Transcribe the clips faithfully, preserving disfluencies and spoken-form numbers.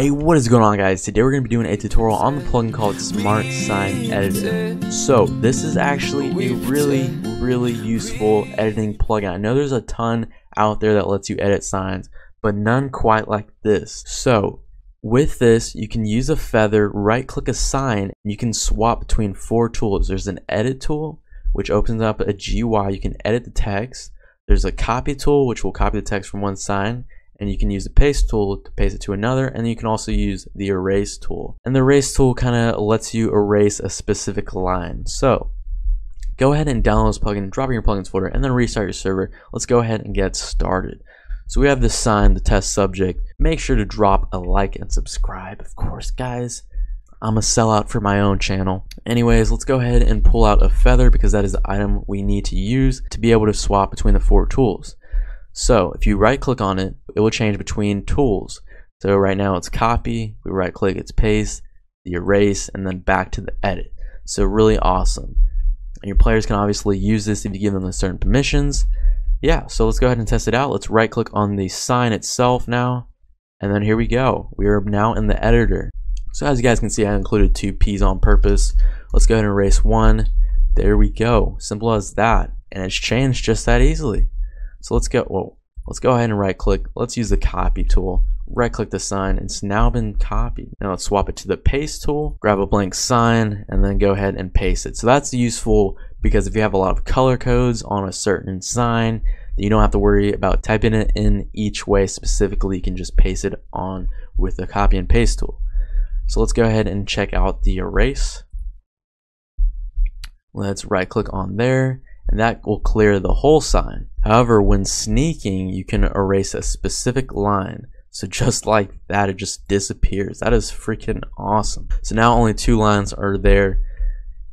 Hey, what is going on, guys? Today we're going to be doing a tutorial on the plugin called Smart Sign Editor. So this is actually a really really useful editing plugin. I know there's a ton out there that lets you edit signs, but none quite like this. So with this, you can use a feather, right click a sign, and you can swap between four tools. There's an edit tool, which opens up a G U I. You can edit the text. There's a copy tool, which will copy the text from one sign, and you can use the paste tool to paste it to another, and you can also use the erase tool. And the erase tool kind of lets you erase a specific line. So go ahead and download this plugin, drop it in your plugins folder, and then restart your server. Let's go ahead and get started. So we have this sign, the test subject. Make sure to drop a like and subscribe, of course, guys. I'm a sellout for my own channel. Anyways, let's go ahead and pull out a feather because that is the item we need to use to be able to swap between the four tools. So if you right click on it, it will change between tools. So right now it's copy, we right click, it's paste, the erase, and then back to the edit. So really awesome. And your players can obviously use this if you give them the certain permissions. Yeah, so let's go ahead and test it out. Let's right click on the sign itself now. And then here we go. We are now in the editor. So as you guys can see, I included two P's on purpose. Let's go ahead and erase one. There we go. Simple as that. And it's changed just that easily. So let's go, well, let's go ahead and right click. Let's use the copy tool. Right click the sign. It's now been copied. Now let's swap it to the paste tool. Grab a blank sign and then go ahead and paste it. So that's useful because if you have a lot of color codes on a certain sign, you don't have to worry about typing it in each way specifically. You can just paste it on with the copy and paste tool. So let's go ahead and check out the erase. Let's right click on there. And that will clear the whole sign. However, when sneaking, you can erase a specific line. So just like that, it just disappears. That is freaking awesome. So now only two lines are there.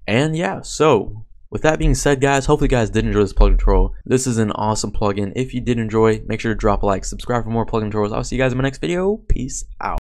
And yeah, so with that being said, guys, hopefully you guys did enjoy this plugin tutorial. This is an awesome plugin. If you did enjoy, make sure to drop a like, subscribe for more plugin tutorials. I'll see you guys in my next video. Peace out.